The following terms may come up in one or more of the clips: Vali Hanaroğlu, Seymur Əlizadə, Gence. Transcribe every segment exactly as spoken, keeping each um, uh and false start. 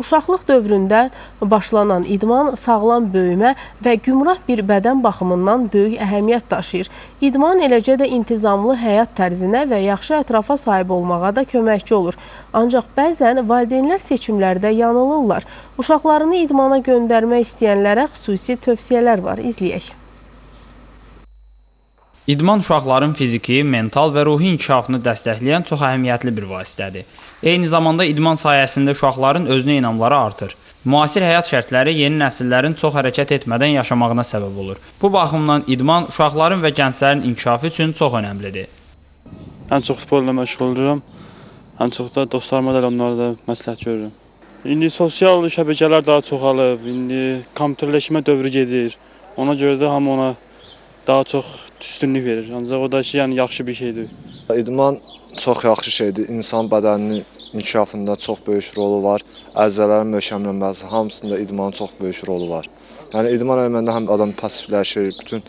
Uşaqlıq dövründə başlanan idman sağlam böyümə və gümrah bir bədən baxımından böyük əhəmiyyət daşıyır. İdman eləcə də intizamlı həyat tərzinə və yaxşı ətrafa sahib olmağa da köməkçi olur. Ancaq bəzən valideynlər seçimlərdə yanılırlar. Uşaqlarını idmana göndərmək istəyənlərə xüsusi tövsiyələr var. İzləyək. İdman uşaqların fiziki, mental və ruhi inkişafını dəstəkləyən çox əhəmiyyətli bir vasitədir. Eyni zamanda idman sayəsində uşaqların özünə inamları artır. Müasir həyat şərtləri yeni nəsillərin çox hərəkət etmədən yaşamağına səbəb olur. Bu baxımdan idman uşaqların və gənclərin inkişafı üçün çox önəmlidir. Ən çox sporla məşğul oluram, ən çox da dostlarıma da onlara da məsləhət görürəm. İndi sosial şəbəkələr daha çoxalıb, indi kompüterləşmə dövrü gedir. Ona görə də hamı ona daha çox üstünlük verir. Ancaq o da ki, yəni yaxşı bir şeydir. İdman çox yaxşı şeydir. İnsan bədəninin inkişafında çox böyük rolu var. Əzələrin möhkəmlənməsi, hamısında idmanın çox böyük rolu var. Yəni idman eləməndə həm adam pasifləşir, bütün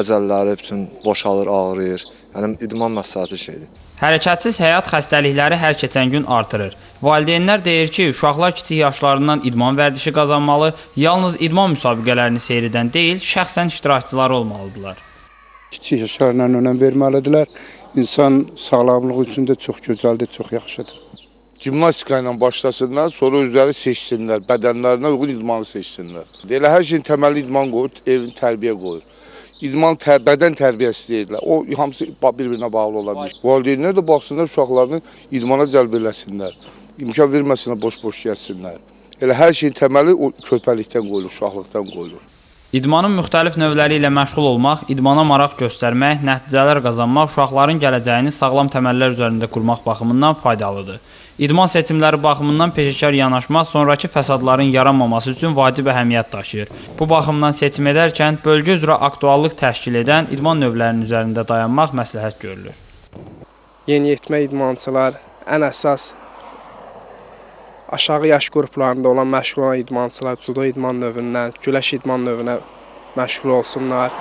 əzəlləri bütün boşalır, ağrıyır. Yəni idman məsləhətli şeydir. Hərəkətsiz həyat xəstəlikləri hər keçən gün artırır. Valideynlər deyir ki, uşaqlar kiçik yaşlarından idman vərdişi qazanmalı, yalnız idman müsabiqələrini seyr edən deyil, şəxsən iştirakçılar olmalıdırlar. Kiçik yaşlarla önəm verməlidirlər. İnsan sağlamlığı üçün də çox gözəldir, çox yaxşıdır. Gimnastika ilə başlasınlar, sonra özləri seçsinlər, bədənlərinə uyğun idmanı seçsinlər. Elə hər şeyin təməli idman qoyur, evin tərbiyə qoyur. İdman bədən tərbiyəsi deyirlər. O hamısı bir-birinə bağlı olabilir. Valideynlər də baxsınlar, uşaqlarını idmana cəlb eləsinlər. İmkan verməsinlər, boş-boş gəlsinlər. Elə hər şeyin təməli o körpəlikdən qoyulur, uşaqlıqdan qoyulur. İdmanın müxtəlif növləri ilə məşğul olmaq, idmana maraq göstərmək, nəticələr qazanmaq uşaqların gələcəyini sağlam təməllər üzərində qurmaq baxımından faydalıdır. İdman seçimləri baxımından peşəkar yanaşma sonraki fəsadların yaranmaması üçün vacib əhəmiyyət daşıyır. Bu baxımdan seçim edərkən bölgə üzrə aktuallıq təşkil edən idman növlərinin üzərində dayanmaq məsləhət görülür. Yeniyetmə idmançılar ən əsas aşağı yaş qruplarında olan məşğul olan idmançılar cüdo idman növündən, güləş idman növünə məşğul olsunlar.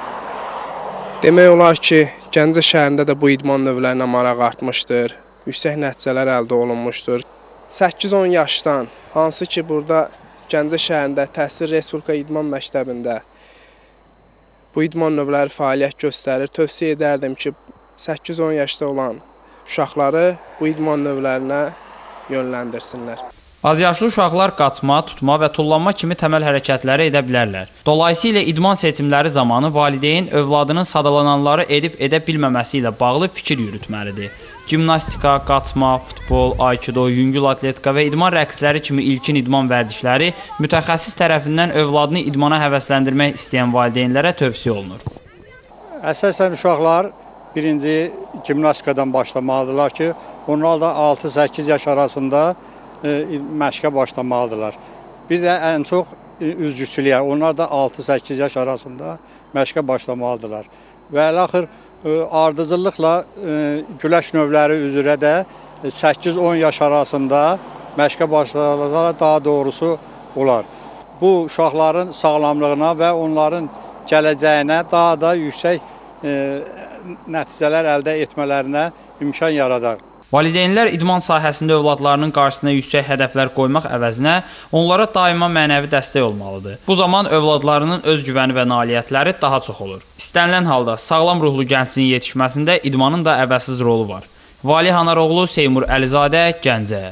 Demək olar ki, Gəncə şəhərində də bu idman növlərinə maraq artmışdır. Yüksək nəticələr əldə olunmuşdur. səkkiz on yaşdan, hansı ki burada Gəncə şəhərində Təhsil Respublika İdman Məktəbində bu idman növləri fəaliyyət göstərir. Tövsiyə edərdim ki, səkkiz on yaşda olan uşaqları bu idman növlərinə yönləndirsinlər. Azyaşlı uşaqlar qaçma, tutma və tullanma kimi təməl hərəkətləri edə bilərlər. Dolayısıyla idman seçimləri zamanı valideyn övladının sadalananları edib-edə bilməməsi ilə bağlı fikir yürütməlidir. Gimnastika, qaçma, futbol, aikido, yüngül atletika və idman rəqsləri kimi ilkin idman vərdişləri mütəxəssis tərəfindən övladını idmana həvəsləndirmək istəyən valideynlərə tövsiyə olunur. Əsasən uşaqlar birinci gimnastikadan başlamalıdırlar ki, onlar da altı səkkiz yaş arasında məşqə başlamalıdırlar. Bir də ən çox üzgüçülüyə, onlar da altı səkkiz yaş arasında məşqə başlamalıdırlar. Və əlaxır ardıcılıqla güləş növləri üzrə də səkkiz on yaş arasında məşqə başlamalıdırlar, daha doğrusu olar. Bu uşaqların sağlamlığına və onların gələcəyinə daha da yüksək nəticələr əldə etmələrinə imkan yaradar. Valideynlər idman sahəsində övladlarının qarşısına yüksək hədəflər qoymaq əvəzinə onlara daima mənəvi dəstək olmalıdır. Bu zaman övladlarının özgüvəni və nailiyyətləri daha çox olur. İstənilən halda sağlam ruhlu gəncin yetişməsində idmanın da əvəzsiz rolu var. Vali Hanaroğlu, Seymur Əlizadə, Gəncə.